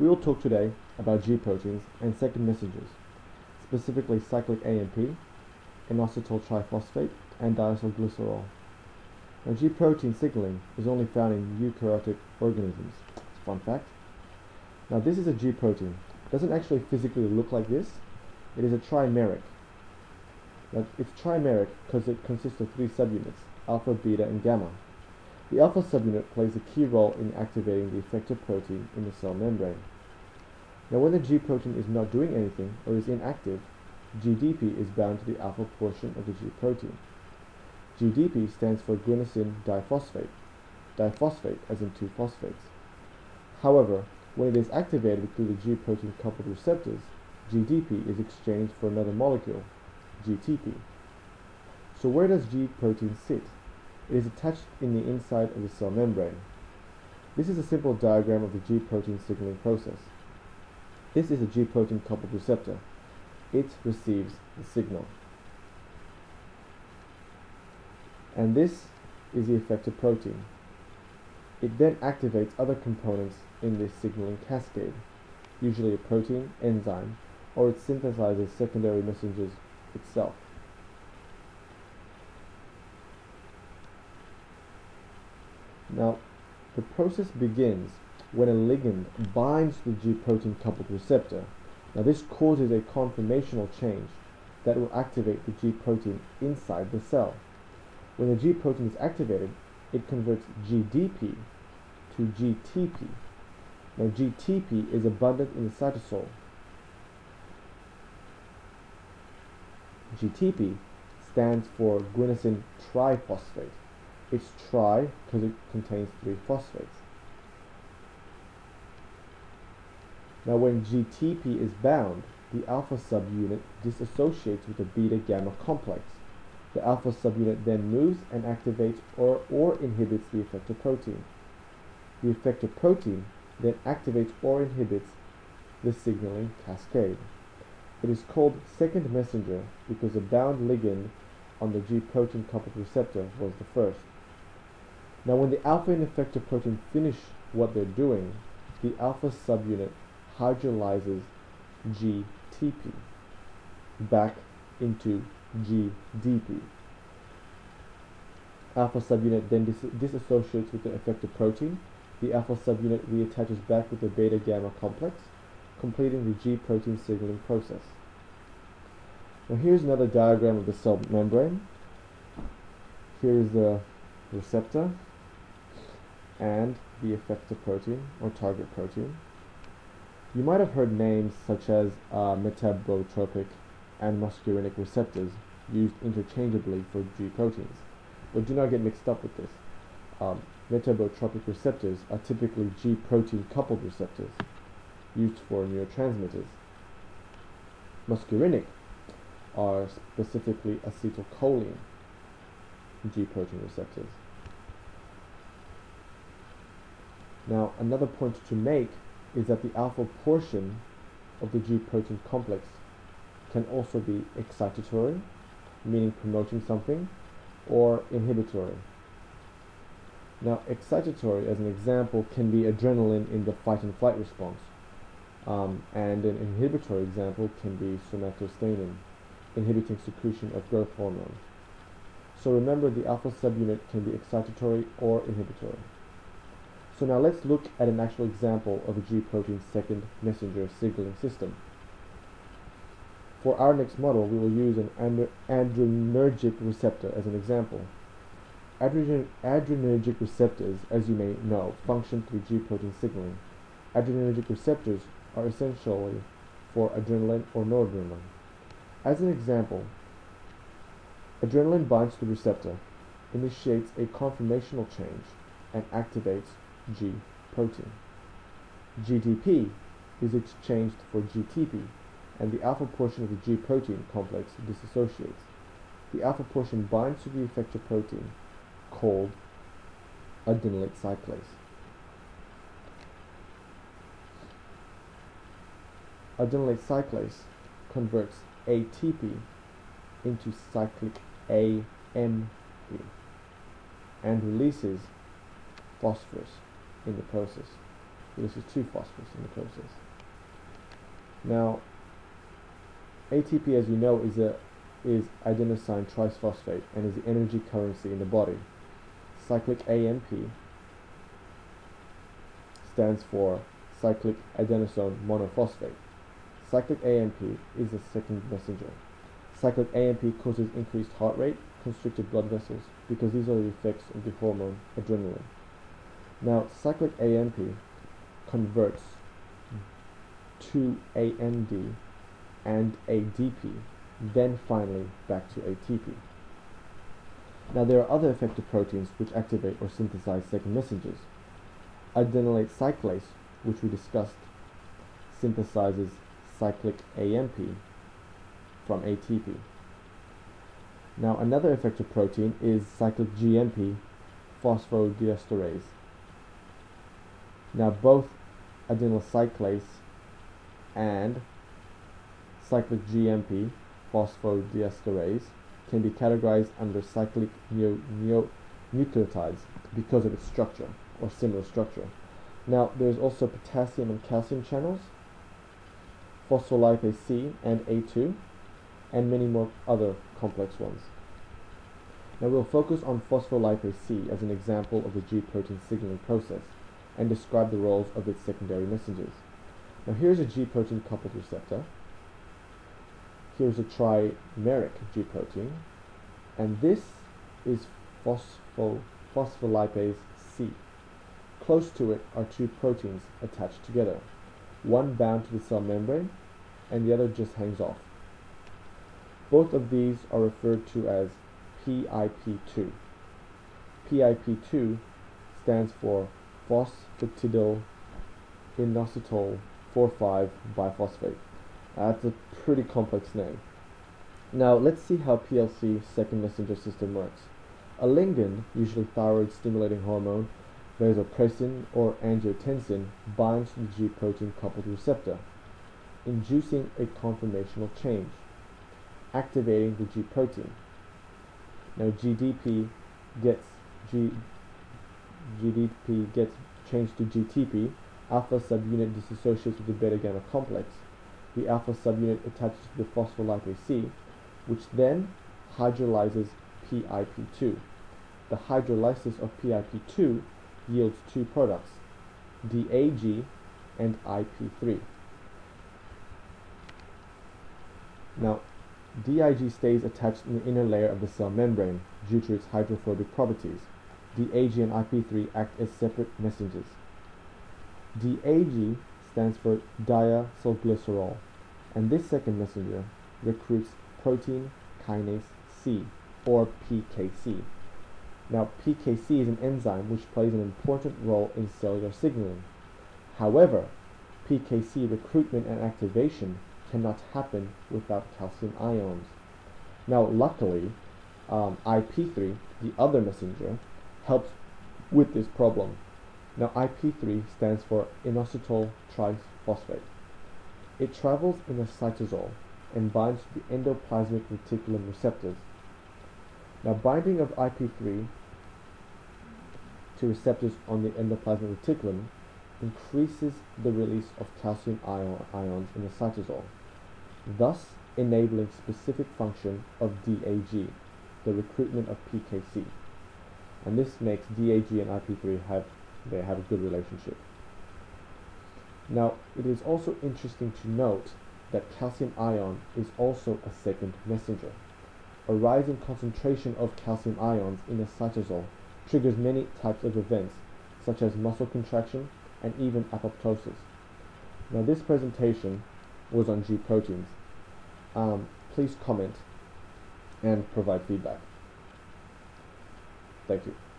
We will talk today about G proteins and second messengers, specifically cyclic AMP, inositol triphosphate, and diacylglycerol. Now, G protein signaling is only found in eukaryotic organisms. It's a fun fact. Now, this is a G protein. It doesn't actually physically look like this. It is a trimeric. Now, it's trimeric because it consists of three subunits, alpha, beta, and gamma. The alpha subunit plays a key role in activating the effector protein in the cell membrane. Now, when the G protein is not doing anything or is inactive, GDP is bound to the alpha portion of the G protein. GDP stands for guanosine diphosphate, diphosphate as in two phosphates. However, when it is activated through the G-protein coupled receptors, GDP is exchanged for another molecule, GTP. So where does G-protein sit? It is attached in the inside of the cell membrane. This is a simple diagram of the G-protein signaling process. This is a G-protein coupled receptor. It receives the signal. And this is the effector protein. It then activates other components in this signaling cascade, usually a protein, enzyme, or it synthesizes secondary messengers itself. Now, the process begins when a ligand binds the G-protein coupled receptor. Now, this causes a conformational change that will activate the G-protein inside the cell. When the G-protein is activated, it converts GDP to GTP. Now, GTP is abundant in the cytosol. GTP stands for guanosine triphosphate. It's tri because it contains three phosphates. Now, when GTP is bound, the alpha subunit disassociates with the beta-gamma complex. The alpha subunit then moves and activates or inhibits the effector protein. The effector protein then activates or inhibits the signaling cascade. It is called second messenger because the bound ligand on the G-protein coupled receptor was the first. Now, when the alpha and effector protein finish what they're doing, the alpha subunit hydrolyzes GTP back into GDP. Alpha subunit then disassociates with the effector protein. The alpha subunit reattaches back with the beta-gamma complex, completing the G-protein signaling process. Now, here's another diagram of the cell membrane. Here is the receptor and the effector protein or target protein. You might have heard names such as metabotropic and muscarinic receptors used interchangeably for G proteins, but do not get mixed up with this. Metabotropic receptors are typically G protein coupled receptors used for neurotransmitters. Muscarinic are specifically acetylcholine G protein receptors. Now, another point to make is that the alpha portion of the G protein complex can also be excitatory, meaning promoting something, or inhibitory. Now, excitatory, as an example, can be adrenaline in the fight and flight response, and an inhibitory example can be somatostatin, inhibiting secretion of growth hormone. So remember, the alpha subunit can be excitatory or inhibitory. So now let's look at an actual example of a G protein second messenger signaling system. For our next model, we will use an adrenergic receptor as an example. Adrenergic receptors, as you may know, function through G-protein signaling. Adrenergic receptors are essentially for adrenaline or noradrenaline. As an example, adrenaline binds to the receptor, initiates a conformational change, and activates G-protein. GDP is exchanged for GTP, and the alpha portion of the G-protein complex disassociates. The alpha portion binds to the effector protein called adenylyl cyclase. Adenylyl cyclase converts ATP into cyclic AMP and releases phosphorus in the process. produces two phosphosynaptoses. Now, ATP, as you know, is adenosine triphosphate and is the energy currency in the body. Cyclic AMP stands for cyclic adenosine monophosphate. Cyclic AMP is the second messenger. Cyclic AMP causes increased heart rate, constricted blood vessels, because these are the effects of the hormone adrenaline. Now, cyclic AMP converts to AMD and ADP, then finally back to ATP. Now, there are other effector proteins which activate or synthesize second messengers. Adenylyl cyclase, which we discussed, synthesizes cyclic AMP from ATP. Now, another effector protein is cyclic GMP, phosphodiesterase. Now, both adenyl cyclase and cyclic GMP, phosphodiesterase, can be categorized under cyclic nucleotides because of its structure or similar structure. Now, there's also potassium and calcium channels, phospholipase C and A2, and many more other complex ones. Now, we'll focus on phospholipase C as an example of the G-protein signaling process and describe the roles of its secondary messengers. Now, here's a G-protein coupled receptor. Here's a trimeric G-protein, and this is phospholipase C. Close to it are two proteins attached together, one bound to the cell membrane and the other just hangs off. Both of these are referred to as PIP2. PIP2 stands for Phosphatidyl inositol 4,5 biphosphate. That's a pretty complex name. Now, let's see how PLC second messenger system works. A ligand, usually thyroid stimulating hormone, vasopressin or angiotensin, binds to the G-protein coupled receptor, inducing a conformational change, activating the G-protein. Now, GDP gets changed to GTP, alpha subunit dissociates with the beta gamma complex. The alpha subunit attaches to the phospholipase C, which then hydrolyzes PIP2. The hydrolysis of PIP2 yields two products, DAG and IP3. Now, DAG stays attached in the inner layer of the cell membrane due to its hydrophobic properties. DAG and IP3 act as separate messengers. DAG stands for diacylglycerol, and this second messenger recruits protein kinase C, or PKC. Now, PKC is an enzyme which plays an important role in cellular signaling. However, PKC recruitment and activation cannot happen without calcium ions. Now, luckily, IP3, the other messenger, helps with this problem. Now, IP3 stands for inositol triphosphate. It travels in the cytosol and binds to the endoplasmic reticulum receptors. Now, binding of IP3 to receptors on the endoplasmic reticulum increases the release of calcium ions in the cytosol, thus enabling specific function of DAG, the recruitment of PKC. And this makes DAG and IP3 have a good relationship. Now, it is also interesting to note that calcium ion is also a second messenger. A rise in concentration of calcium ions in the cytosol triggers many types of events, such as muscle contraction and even apoptosis. Now, this presentation was on G proteins. Please comment and provide feedback. Thank you.